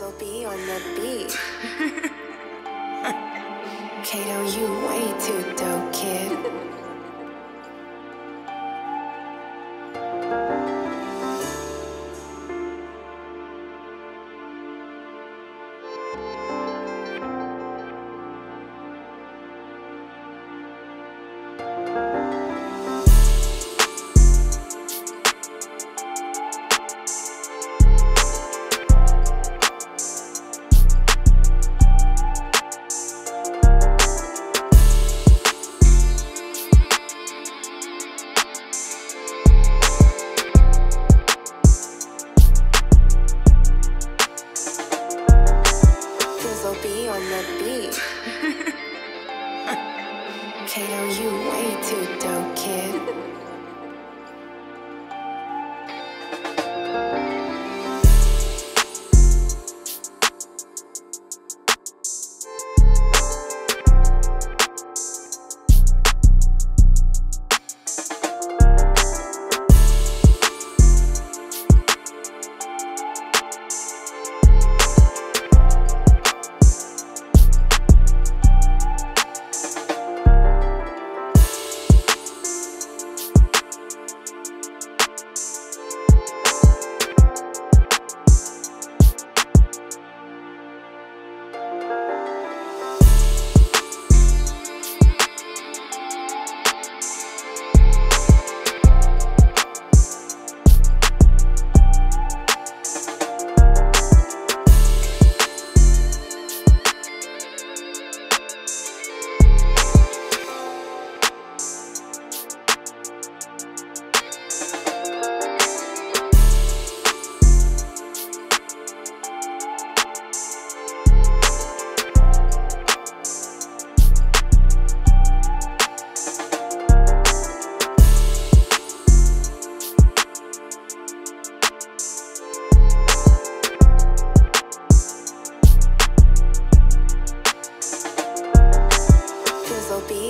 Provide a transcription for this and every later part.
Will be on the beat. Kado, you way too dope, kid. On the beat. Kado, you way too dope, kid.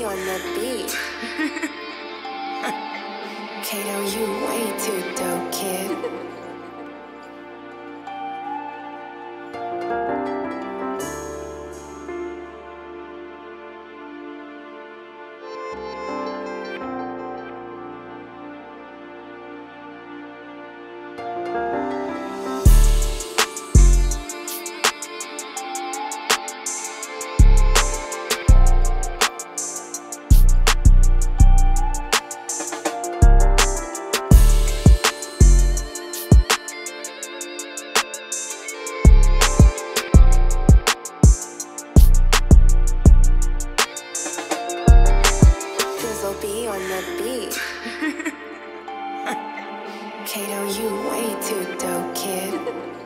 On the beat. Kado, you way too dope, kid. On the beat. Kado, you way too dope, kid.